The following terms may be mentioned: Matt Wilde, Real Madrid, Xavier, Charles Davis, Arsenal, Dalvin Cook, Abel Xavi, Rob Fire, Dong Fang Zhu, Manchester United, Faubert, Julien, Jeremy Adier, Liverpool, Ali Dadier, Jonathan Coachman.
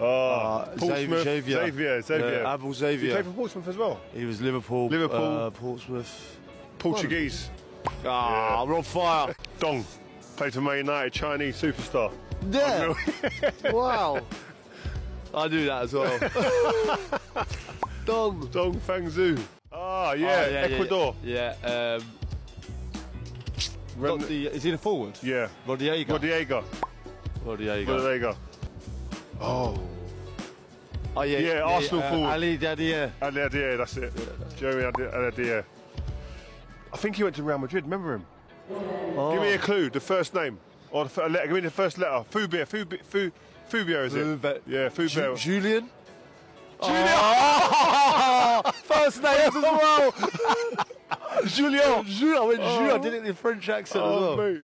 Xavier. Abel Xavi. He played for Portsmouth as well. He was Liverpool. Portsmouth. Portuguese. Ah, yeah. Rob Fire. Dong. Played for Man United, Chinese superstar. Yeah. Wow. I do that as well. Dong Fang Zhu. Ah, yeah, oh, yeah, Ecuador. Yeah. Is he the forward? Yeah. Rodriago. Oh. Oh, yeah. Yeah, Arsenal forward. Ali Dadier. Ali Dadier, that's it. Yeah. Jeremy Adier. I think he went to Real Madrid, remember him? Oh. Give me a clue, the first name. Or the letter. Give me the first letter. Faubert, is it? Yeah, Faubert. Julien? Oh. Oh. First name as well. Julien. I did it in French accent as well. Mate.